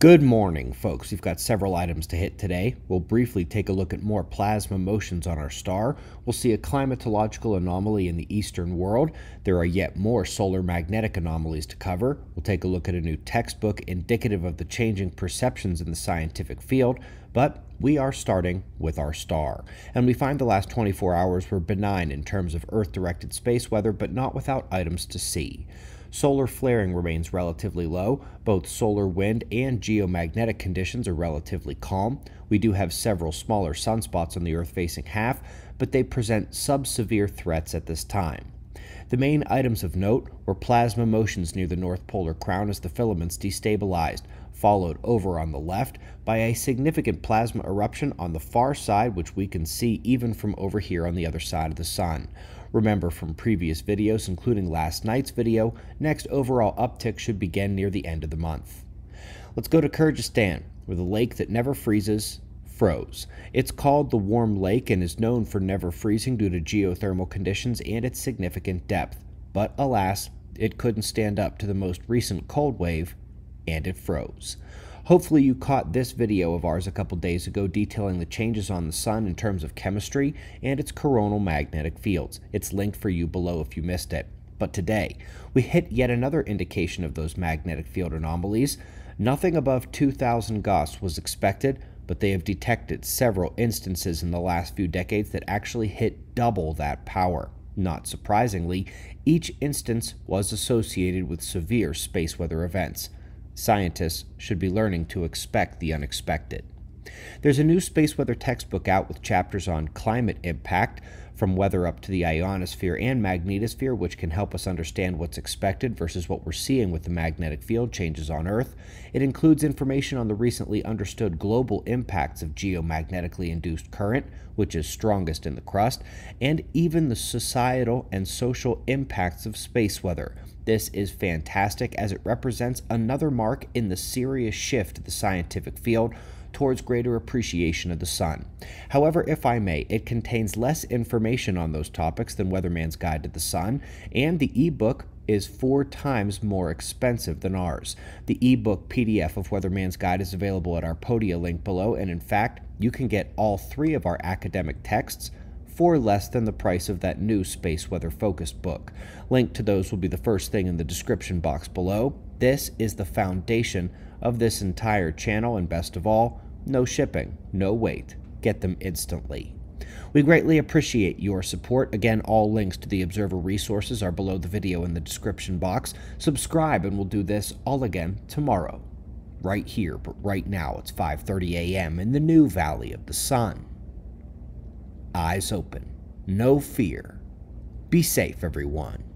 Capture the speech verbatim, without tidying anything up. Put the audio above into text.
Good morning, folks. We've got several items to hit today. We'll briefly take a look at more plasma motions on our star. We'll see a climatological anomaly in the eastern world. There are yet more solar magnetic anomalies to cover. We'll take a look at a new textbook indicative of the changing perceptions in the scientific field. But we are starting with our star. And we find the last twenty-four hours were benign in terms of Earth-directed space weather, but not without items to see. Solar flaring remains relatively low. Both solar wind and geomagnetic conditions are relatively calm. We do have several smaller sunspots on the Earth-facing half, but they present sub-severe threats at this time. The main items of note were plasma motions near the North Polar Crown as the filaments destabilized, followed over on the left by a significant plasma eruption on the far side, which we can see even from over here on the other side of the sun. Remember from previous videos, including last night's video, next overall uptick should begin near the end of the month. Let's go to Kyrgyzstan, where the lake that never freezes froze. It's called the Warm Lake and is known for never freezing due to geothermal conditions and its significant depth. But alas, it couldn't stand up to the most recent cold wave, and it froze. Hopefully you caught this video of ours a couple days ago detailing the changes on the sun in terms of chemistry and its coronal magnetic fields. It's linked for you below if you missed it. But today, we hit yet another indication of those magnetic field anomalies. Nothing above two thousand Gauss was expected, but they have detected several instances in the last few decades that actually hit double that power. Not surprisingly, each instance was associated with severe space weather events. Scientists should be learning to expect the unexpected. There's a new space weather textbook out with chapters on climate impact, from weather up to the ionosphere and magnetosphere, which can help us understand what's expected versus what we're seeing with the magnetic field changes on Earth. It includes information on the recently understood global impacts of geomagnetically induced current, which is strongest in the crust, and even the societal and social impacts of space weather. This is fantastic as it represents another mark in the serious shift of the scientific field towards greater appreciation of the sun. However, if I may, it contains less information on those topics than Weatherman's Guide to the Sun, and the ebook is four times more expensive than ours. The ebook P D F of Weatherman's Guide is available at our Podia link below, and in fact, you can get all three of our academic texts for less than the price of that new space weather focused book. Link to those will be the first thing in the description box below. This is the foundation of this entire channel, and best of all, no shipping, no wait. Get them instantly. We greatly appreciate your support. Again, all links to the Observer resources are below the video in the description box. Subscribe and we'll do this all again tomorrow. Right here, but right now it's five thirty a m in the new Valley of the Sun. Eyes open, no fear. Be safe, everyone.